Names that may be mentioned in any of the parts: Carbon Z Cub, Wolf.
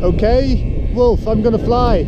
Okay, Wolf, I'm gonna fly.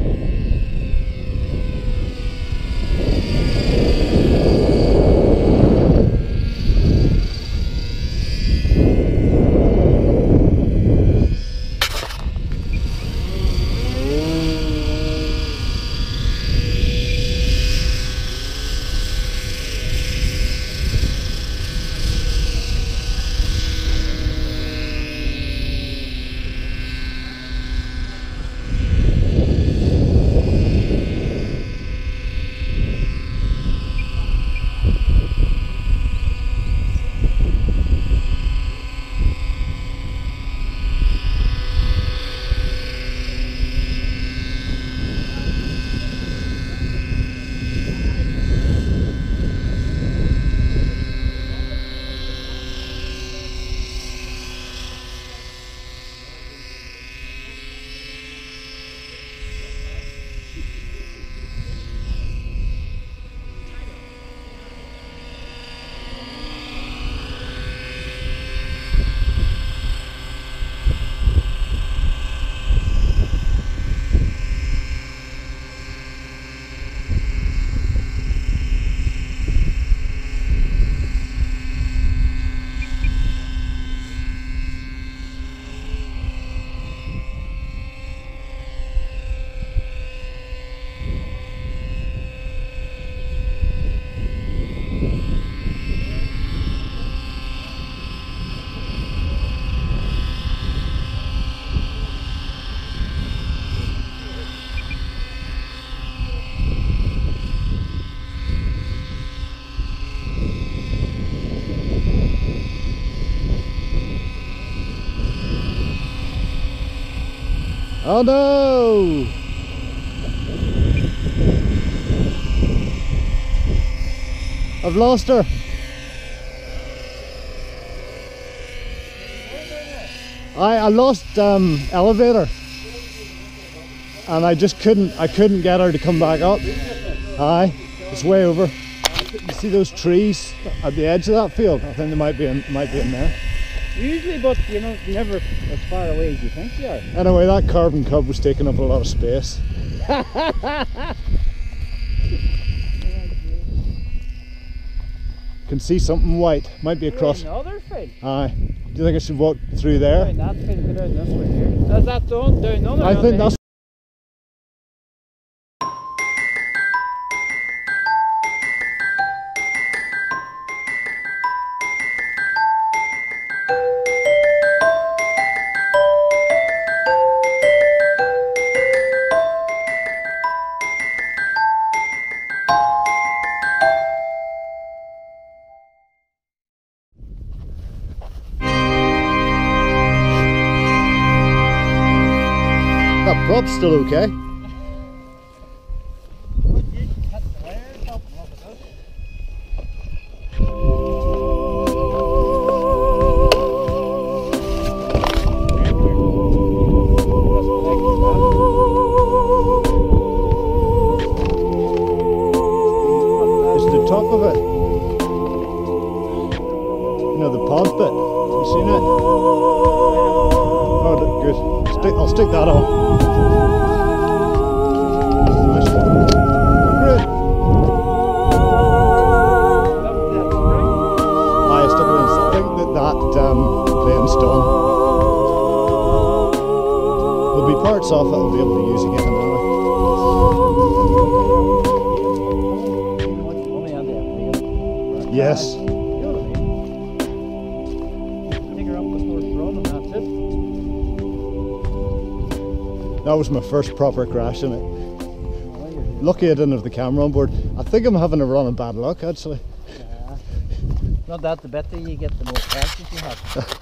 Oh no! I've lost her! I lost elevator and I just couldn't get her to come back up. Aye, it's way over. You see those trees at the edge of that field? I think they might be in there. Usually, but you know, never as far away as you think you are. Anyway, that Carbon Cub was taking up a lot of space. Can see something white. Might be across. Another fin. Aye. Do you think I should walk through there? Down that fin, go down this way here. Is that down another? I think that's. That prop's still okay. It's the top of it. You know, the pod bit. Have you seen it? Oh, look good. I'll stick that on. Great. I stuck it in. I think that plane's done. There'll be parts off that I'll be able to use again anyway. Yes. That was my first proper crash in it. Lucky I didn't have the camera on board. I think I'm having a run of bad luck actually. Not that the better you get, the more crashes you have.